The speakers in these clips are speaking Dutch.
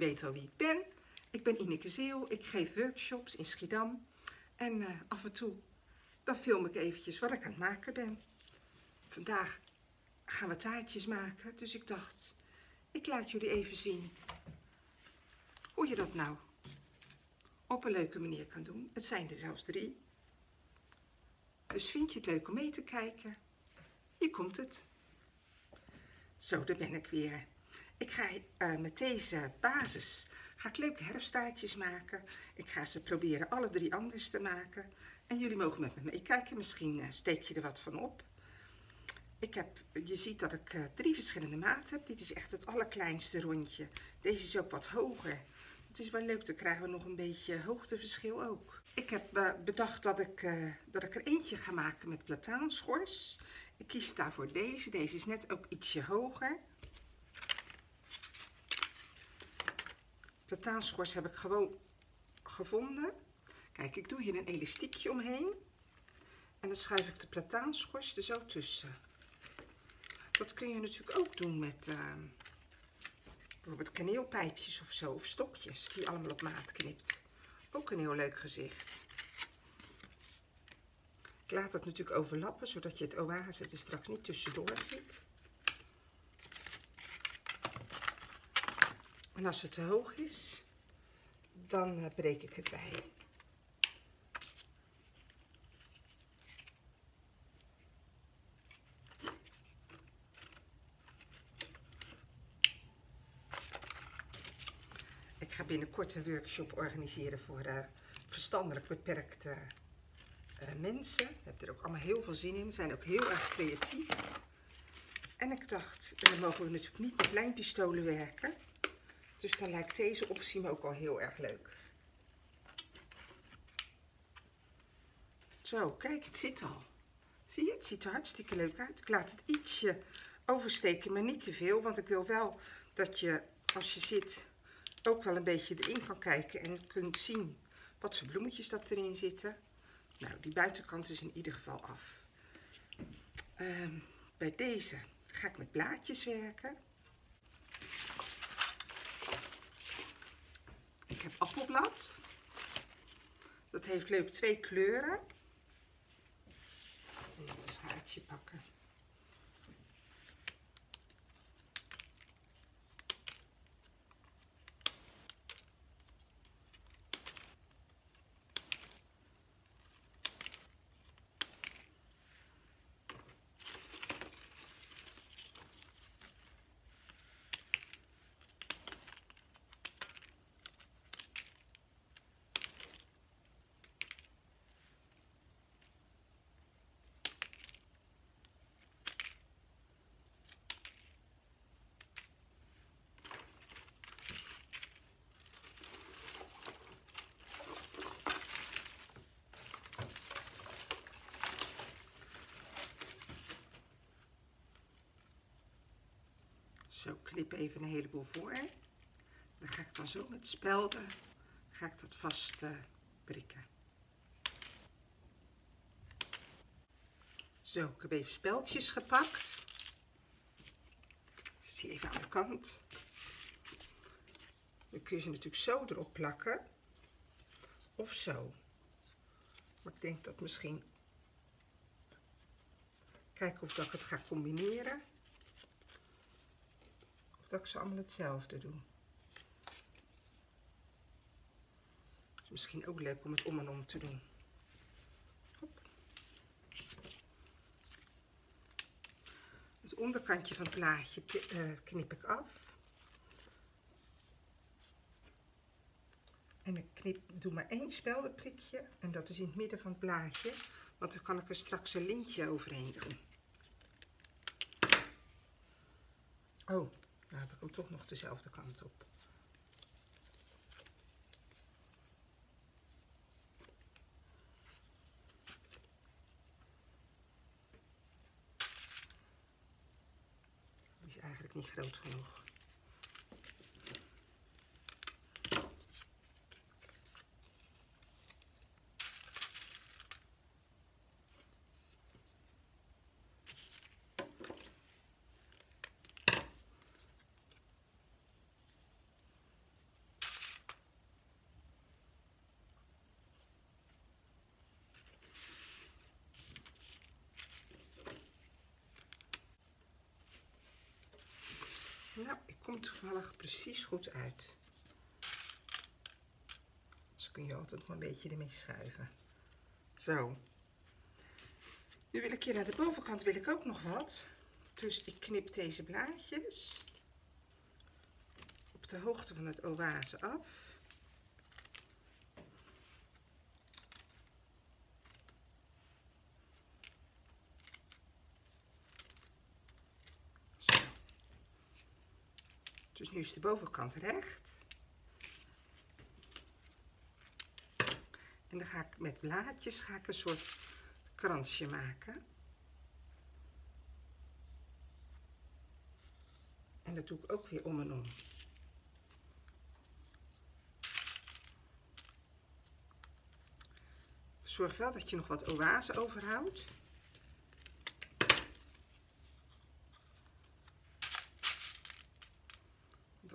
jullie weten al wie ik ben. Ik ben Ineke Zeeuw, ik geef workshops in Schiedam. En af en toe, dan film ik eventjes wat ik aan het maken ben. Vandaag gaan we taartjes maken, dus ik dacht, ik laat jullie even zien hoe je dat nou op een leuke manier kan doen. Het zijn er zelfs 3. Dus vind je het leuk om mee te kijken? Hier komt het. Zo, daar ben ik weer. Ik ga met deze basis leuke herfsttaartjes maken. Ik ga ze proberen alle 3 anders te maken. En jullie mogen met me meekijken. Misschien steek je er wat van op. Je ziet dat ik 3 verschillende maten heb. Dit is echt het allerkleinste rondje. Deze is ook wat hoger. Het is wel leuk, dan krijgen we nog een beetje hoogteverschil ook. Ik heb bedacht dat ik er eentje ga maken met plataanschors. Ik kies daarvoor deze. Deze is net ook ietsje hoger. Plataanschors heb ik gewoon gevonden. Kijk, ik doe hier een elastiekje omheen. En dan schuif ik de plataanschors er zo tussen. Dat kun je natuurlijk ook doen met bijvoorbeeld kaneelpijpjes of zo. Of stokjes die je allemaal op maat knipt. Ook een heel leuk gezicht. Ik laat het natuurlijk overlappen, zodat je het oase er straks niet tussendoor zit. En als het te hoog is, dan breek ik het bij. Ik ga binnenkort een workshop organiseren voor verstandelijk beperkte mensen. Ik heb er ook allemaal heel veel zin in. Ze zijn ook heel erg creatief. En ik dacht, dan mogen we natuurlijk niet met lijmpistolen werken. Dus dan lijkt deze optie me ook al heel erg leuk. Zo, kijk, het zit al. Zie je, het ziet er hartstikke leuk uit. Ik laat het ietsje oversteken, maar niet te veel. Want ik wil wel dat je, als je zit, ook wel een beetje erin kan kijken. En kunt zien wat voor bloemetjes dat erin zitten. Nou, die buitenkant is in ieder geval af. Bij deze ga ik met blaadjes werken. Ik heb appelblad. Dat heeft leuk 2 kleuren. Even een schaartje pakken. Zo, knip even een heleboel voor. Dan ga ik dan zo met spelden ga ik dat vast prikken. Zo, ik heb even speldjes gepakt. Zit die even aan de kant. Dan kun je ze natuurlijk zo erop plakken. Of zo. Maar ik denk dat misschien... Kijken of dat ik het ga combineren. Dat ik ze allemaal hetzelfde doe. Het is misschien ook leuk om het om en om te doen. Hop. Het onderkantje van het blaadje knip ik af. En ik doe maar 1 speldenprikje. En dat is in het midden van het blaadje. Want dan kan ik er straks een lintje overheen doen. Oh. Nou heb ik hem toch nog dezelfde kant op. Die is eigenlijk niet groot genoeg. toevallig precies goed uit. Dus kun je altijd nog een beetje ermee schuiven. Zo. Nu wil ik hier aan de bovenkant wil ik ook nog wat. Dus ik knip deze blaadjes op de hoogte van het oase af. Dus nu is de bovenkant recht. En dan ga ik met blaadjes een soort kransje maken. En dat doe ik ook weer om en om. Zorg wel dat je nog wat oase overhoudt.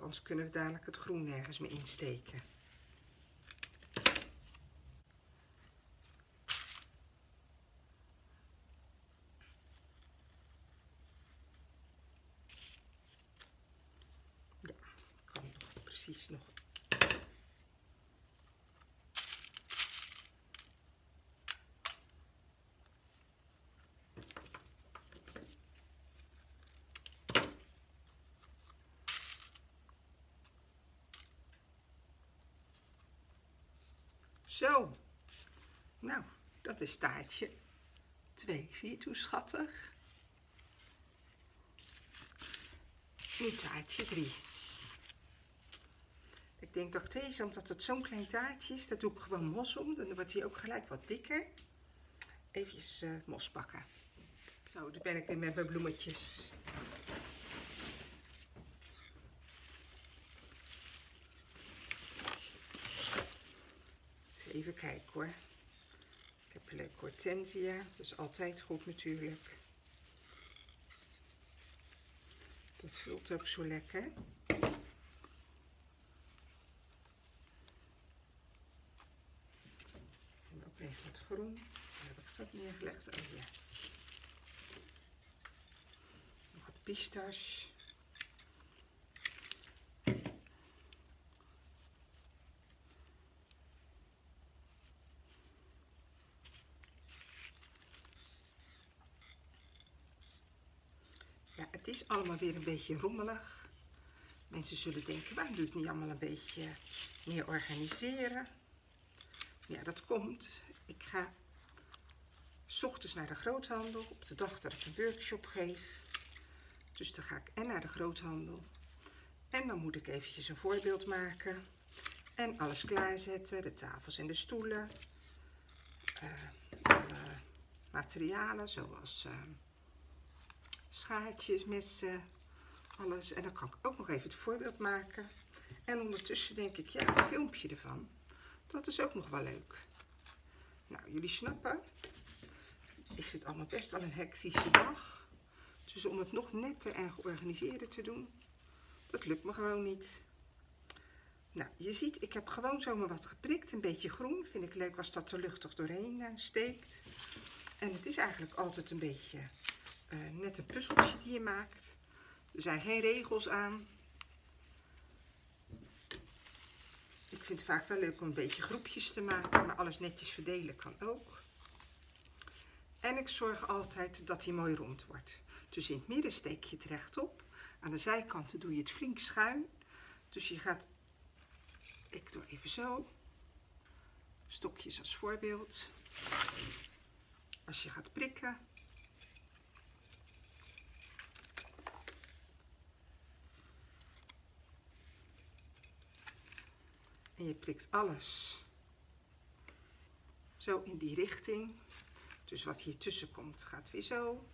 Anders kunnen we dadelijk het groen nergens meer insteken. Ja, kan nog precies nog. Zo, nou, dat is taartje 2. Zie je het hoe schattig? Nu taartje 3. Ik denk dat ik deze, omdat het zo'n klein taartje is, daar doe ik gewoon mos om. Dan wordt hij ook gelijk wat dikker. Even mos pakken. Zo, daar ben ik weer met mijn bloemetjes. Even kijken hoor. Ik heb een leuke hortensia. Dat is altijd goed natuurlijk. Dat vult ook zo lekker. En ook even wat groen. Dan heb ik dat neergelegd. Oh ja. Nog wat pistache. Het is allemaal weer een beetje rommelig. Mensen zullen denken, waarom doe ik niet allemaal een beetje meer organiseren? Ja, dat komt. Ik ga 's ochtends naar de groothandel, op de dag dat ik een workshop geef. Dus dan ga ik en naar de groothandel. En dan moet ik eventjes een voorbeeld maken. En alles klaarzetten, de tafels en de stoelen. Alle materialen, zoals... schaartjes, messen, alles. En dan kan ik ook nog even het voorbeeld maken. En ondertussen denk ik, ja, een filmpje ervan. Dat is ook nog wel leuk. Nou, jullie snappen. Is het allemaal best wel een hectische dag. Dus om het nog netter en georganiseerder te doen, dat lukt me gewoon niet. Nou, je ziet, ik heb gewoon zomaar wat geprikt. Een beetje groen. Vind ik leuk als dat er luchtig doorheen steekt. En het is eigenlijk altijd een beetje... net een puzzeltje die je maakt. Er zijn geen regels aan. Ik vind het vaak wel leuk om een beetje groepjes te maken. Maar alles netjes verdelen kan ook. En ik zorg altijd dat hij mooi rond wordt. Dus in het midden steek je het rechtop. Aan de zijkanten doe je het flink schuin. Dus je gaat... Ik doe even zo. Stokjes als voorbeeld. Als je gaat prikken... En je prikt alles zo in die richting. Dus wat hier tussen komt gaat weer zo.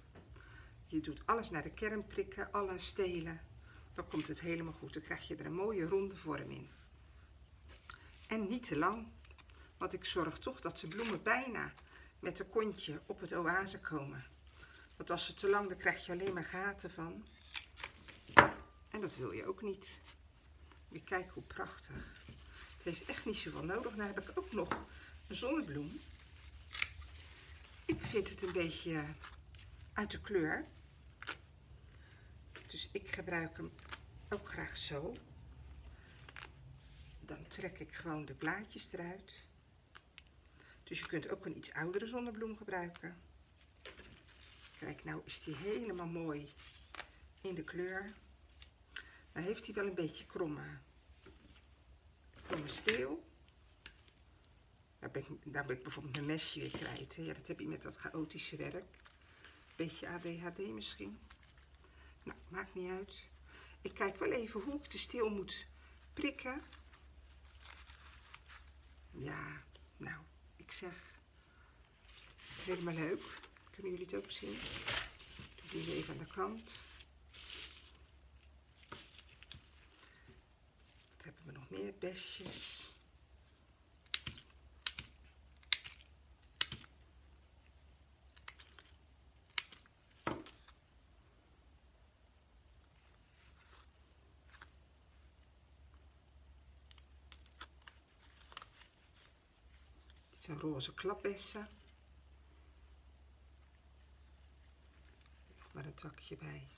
Je doet alles naar de kern prikken, alle stelen. Dan komt het helemaal goed. Dan krijg je er een mooie ronde vorm in. En niet te lang. Want ik zorg toch dat de bloemen bijna met een kontje op het oase komen. Want als ze te lang, dan krijg je alleen maar gaten van. En dat wil je ook niet. Weer kijken hoe prachtig. Het heeft echt niet zoveel nodig. Nou heb ik ook nog een zonnebloem. Ik vind het een beetje uit de kleur. Dus ik gebruik hem ook graag zo. Dan trek ik gewoon de blaadjes eruit. Dus je kunt ook een iets oudere zonnebloem gebruiken. Kijk, nou is die helemaal mooi in de kleur. Nou heeft hij wel een beetje kromme steel. Daar ben ik bijvoorbeeld mijn mesje weer kwijt. Hè? Ja, dat heb je met dat chaotische werk. Beetje ADHD misschien. Nou, maakt niet uit. Ik kijk wel even hoe ik de steel moet prikken. Ja, nou, ik zeg, helemaal leuk. Kunnen jullie het ook zien? Ik doe die even aan de kant. Wat hebben we nog meer? Besjes. Dit zijn roze klapbessen. Nog maar een takje bij.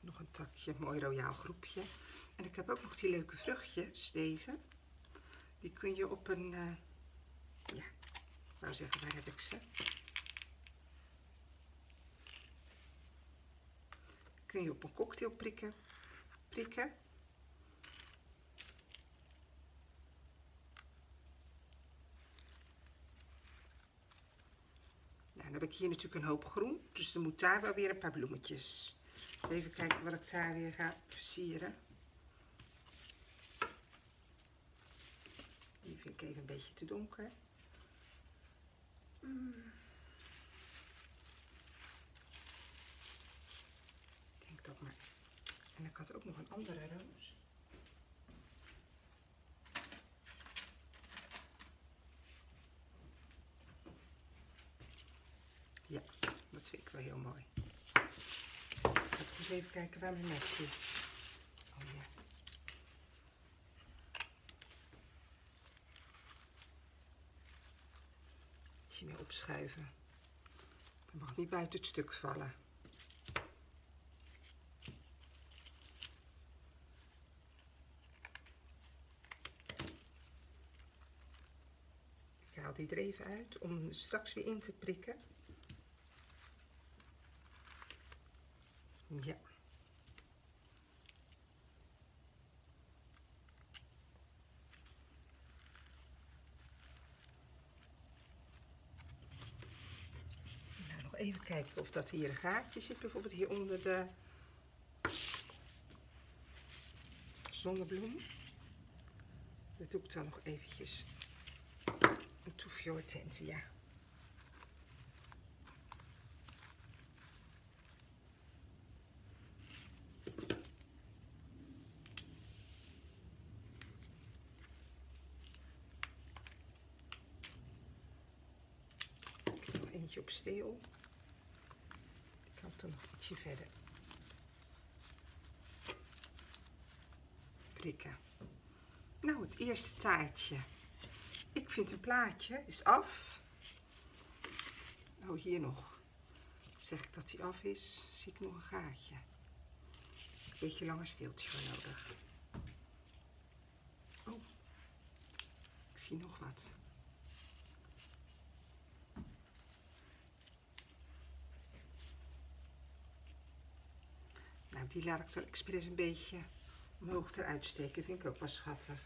Nog een takje, mooi royaal groepje. En ik heb ook nog die leuke vruchtjes, deze. Die kun je op een, ja, ik wou zeggen, waar heb ik ze? Kun je op een cocktail prikken. Dan heb ik hier natuurlijk een hoop groen, dus er moet daar wel weer een paar bloemetjes. Even kijken wat ik daar weer ga versieren. Die vind ik even een beetje te donker. Ik denk dat maar. En ik had ook nog een andere roos. Ja, dat vind ik wel heel mooi. Ik ga eens even kijken waar mijn mesje is. Oh ja. Ietsje meer opschuiven. Dat mag niet buiten het stuk vallen. Ik haal die er even uit om straks weer in te prikken. Ja. Nou, nog even kijken of dat hier een gaatje zit, bijvoorbeeld hier onder de zonnebloem. Dat doe ik dan nog eventjes een toefje hortensia. Op steel. Ik kan het dan nog ietsje verder prikken. Nou, het eerste taartje. Ik vind een plaatje is af. Oh, hier nog. Zeg ik dat die af is, zie ik nog een gaatje. Een beetje langer steeltje voor nodig. Oh, ik zie nog wat. Die laat ik dan expres een beetje omhoog eruit steken. Vind ik ook wel schattig.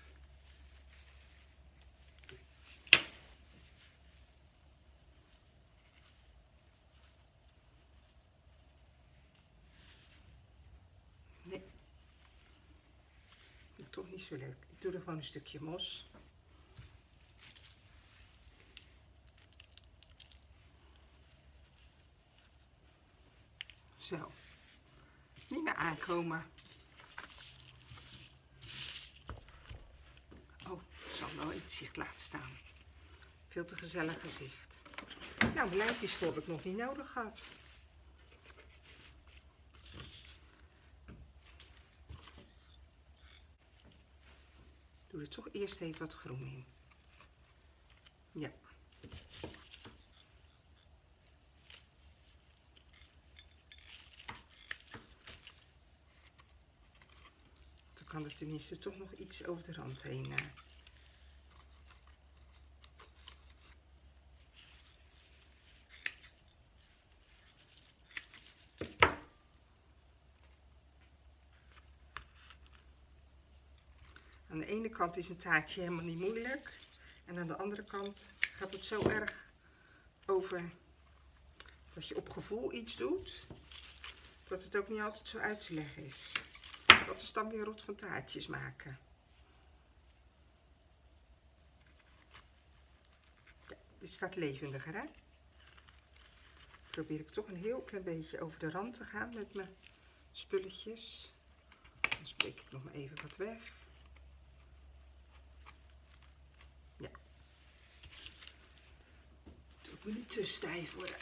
Nee. Dat is toch niet zo leuk. Ik doe er gewoon een stukje mos. Zo. Niet meer aankomen. Oh, ik zal wel in het zicht laten staan. Veel te gezellig gezicht. Nou, mijn lijmpjes heb ik nog niet nodig gehad. Ik doe er toch eerst even wat groen in. Ja. kan er tenminste toch nog iets over de rand heen. Aan de ene kant is een taartje helemaal niet moeilijk. En aan de andere kant gaat het zo erg over dat je op gevoel iets doet, dat het ook niet altijd zo uit te leggen is. Dat is dan weer rot van taartjes maken. Ja, dit staat levendiger, hè? Probeer ik toch een heel klein beetje over de rand te gaan met mijn spulletjes. Dan spreek ik nog maar even wat weg. Ja. Doe ik me niet te stijf worden.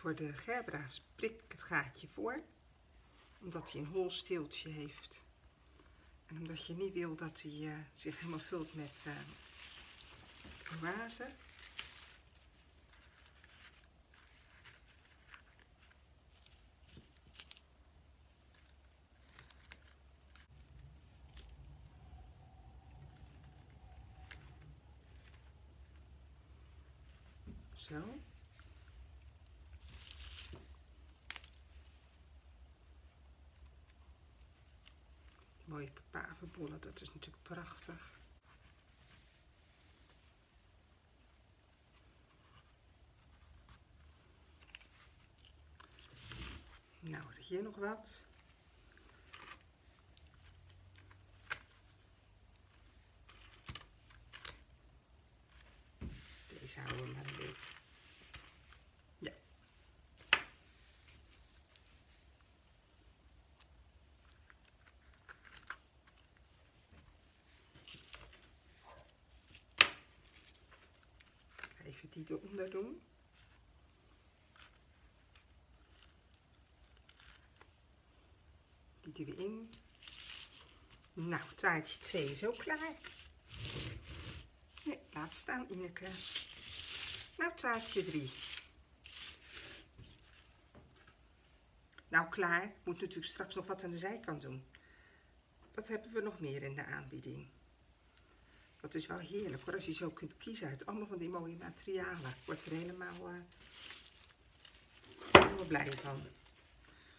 Voor de Gerbra prik ik het gaatje voor, omdat hij een hol steeltje heeft. En omdat je niet wil dat hij zich helemaal vult met oase. Zo. Mooie papaverbollen, dat is natuurlijk prachtig. Nou, hier nog wat. Deze houden we maar een beetje. Ja. Die eronder doen. Die doen we in. Nou, taartje 2 is ook klaar. Nee, laat staan, Ineke. Nou, taartje 3. Nou, klaar. Ik moet natuurlijk straks nog wat aan de zijkant doen. Wat hebben we nog meer in de aanbieding? Dat is wel heerlijk hoor, als je zo kunt kiezen uit allemaal van die mooie materialen. Ik word er helemaal, blij van.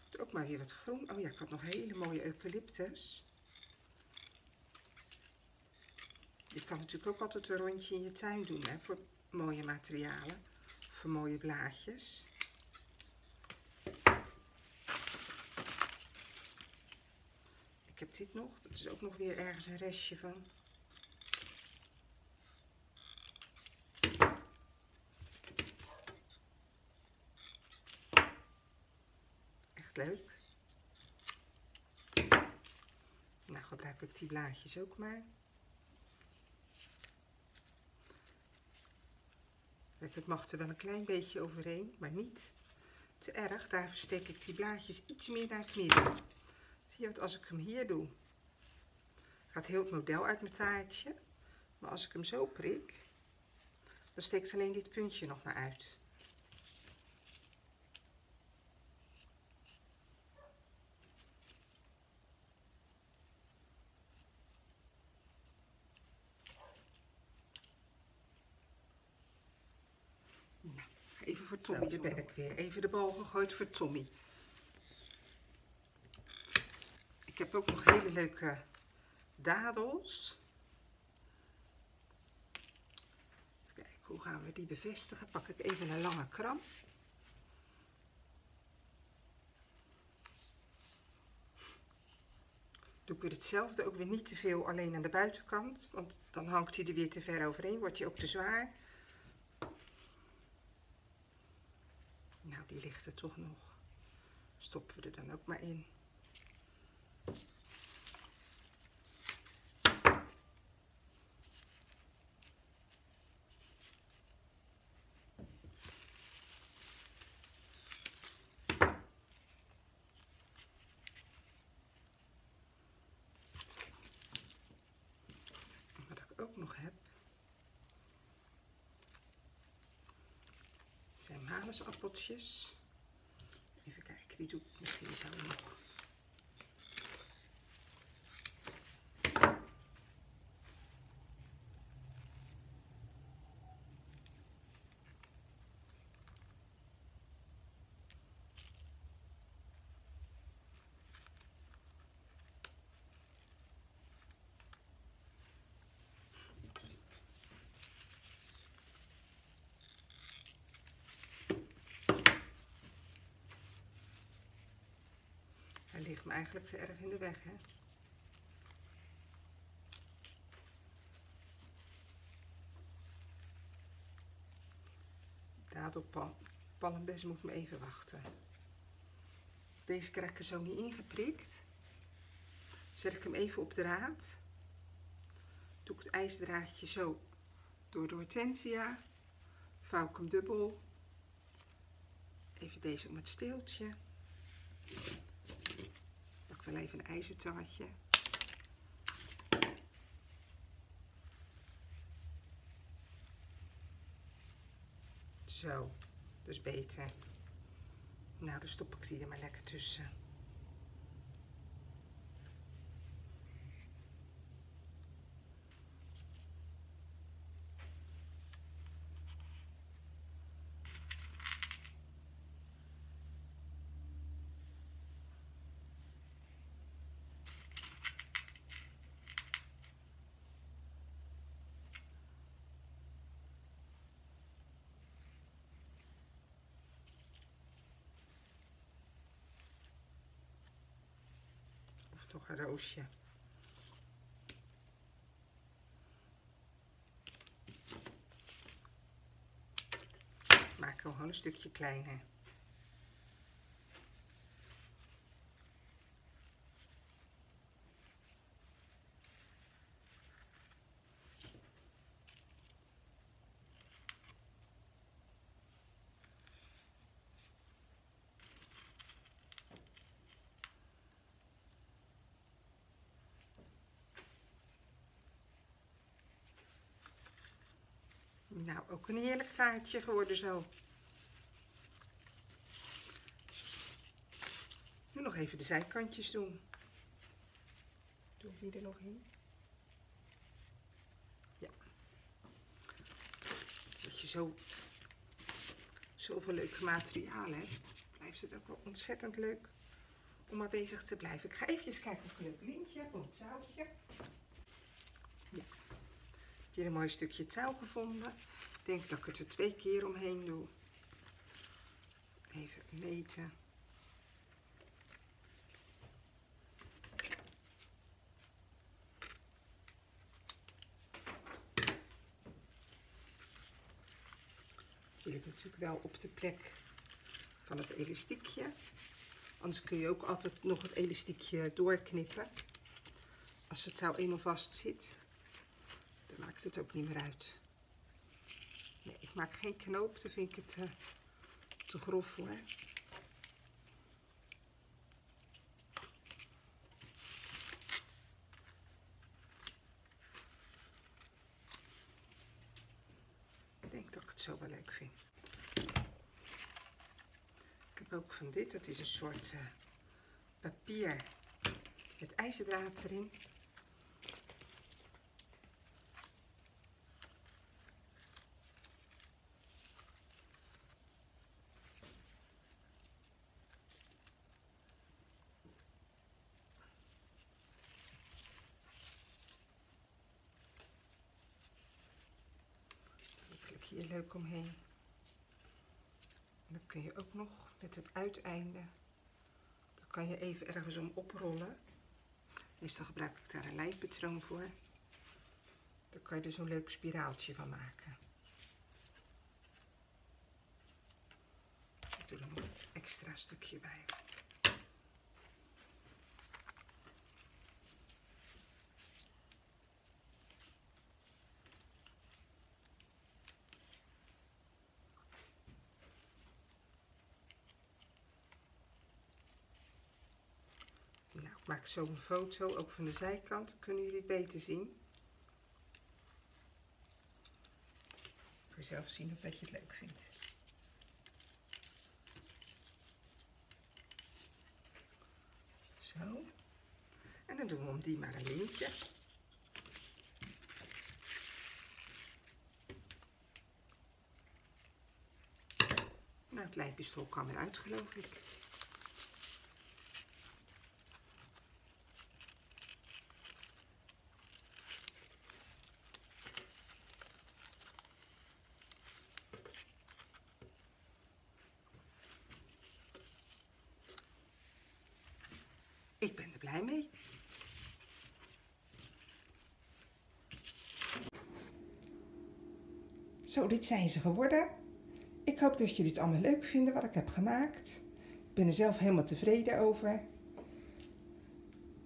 Doe ook maar weer wat groen. Oh ja, ik had nog hele mooie eucalyptus. Je kan natuurlijk ook altijd een rondje in je tuin doen hè, voor mooie materialen. Voor mooie blaadjes. Ik heb dit nog, dat is ook nog weer ergens een restje van. Leuk. Nou, gebruik ik die blaadjes ook maar. Het mag er wel een klein beetje overheen, maar niet te erg. Daar versteek ik die blaadjes iets meer naar het midden. Zie je, want als ik hem hier doe, gaat heel het model uit mijn taartje. Maar als ik hem zo prik, dan steekt alleen dit puntje nog maar uit. Even voor Tommy, daar ben ik weer. Even de bal gegooid voor Tommy. Ik heb ook nog hele leuke dadels. Kijk, hoe gaan we die bevestigen? Pak ik even een lange kram. Doe ik weer hetzelfde, ook weer niet te veel alleen aan de buitenkant. Want dan hangt hij er weer te ver overheen, wordt hij ook te zwaar. Nou, die ligt er toch nog. Stoppen we er dan ook maar in. hanesappeltjes. Even kijken, die doe ik misschien zo nog. Hij ligt me eigenlijk te erg in de weg, hè? Dadelpalmbes moet me even wachten. Deze krijg ik er zo niet ingeprikt. Zet ik hem even op draad. Doe ik het ijsdraadje zo door de hortensia. Vouw ik hem dubbel. Even deze om het steeltje. Wel even een ijzertangetje. Zo, dus beter. Nou, dan stop ik die er maar lekker tussen. Toch een roosje. Maak hem gewoon een stukje kleiner. Nou, ook een heerlijk taartje geworden zo. Nu nog even de zijkantjes doen. Doe ik die er nog in? Ja. Dat je zoveel leuke materialen hebt, blijft het ook wel ontzettend leuk om maar bezig te blijven. Ik ga even kijken of ik een leuk lintje heb, een touwtje. Ja. Ik heb hier een mooi stukje touw gevonden. Ik denk dat ik het er 2 keer omheen doe. Even meten. Hier heb ik natuurlijk wel op de plek van het elastiekje. Anders kun je ook altijd nog het elastiekje doorknippen. Als het touw eenmaal vast zit. Dan maakt het ook niet meer uit. Nee, ik maak geen knoop, dan vind ik het te grof voor. Hè? Ik denk dat ik het zo wel leuk vind. Ik heb ook van dit, dat is een soort papier met ijzerdraad erin. Hier leuk omheen. En dan kun je ook nog met het uiteinde, dan kan je even ergens om oprollen. Meestal gebruik ik daar een lijnpatroon voor. Dan kan je er zo'n leuk spiraaltje van maken. Ik doe er nog een extra stukje bij. Ik maak zo een foto, ook van de zijkant, dan kunnen jullie het beter zien. Kun je zelf zien of dat je het leuk vindt. Zo. En dan doen we om die maar een lintje. Nou, het lijpistool kan eruit, geloof ik. Ik ben er blij mee. Zo, dit zijn ze geworden. Ik hoop dat jullie het allemaal leuk vinden wat ik heb gemaakt. Ik ben er zelf helemaal tevreden over.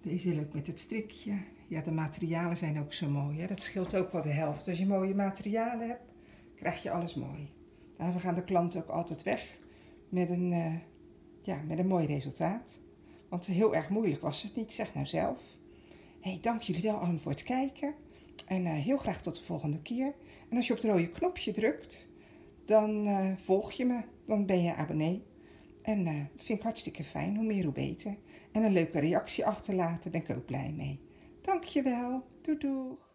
Deze leuk met het strikje. Ja, de materialen zijn ook zo mooi. Hè? Dat scheelt ook wel de helft. Als je mooie materialen hebt, krijg je alles mooi. Nou, we gaan de klant ook altijd weg met een mooi resultaat. Want heel erg moeilijk was het niet, zeg nou zelf. Hey, dank jullie wel allemaal voor het kijken. En heel graag tot de volgende keer. En als je op het rode knopje drukt, dan volg je me. Dan ben je abonnee. En vind ik hartstikke fijn. Hoe meer, hoe beter. En een leuke reactie achterlaten. Daar ben ik ook blij mee. Dank je wel. Doei doei.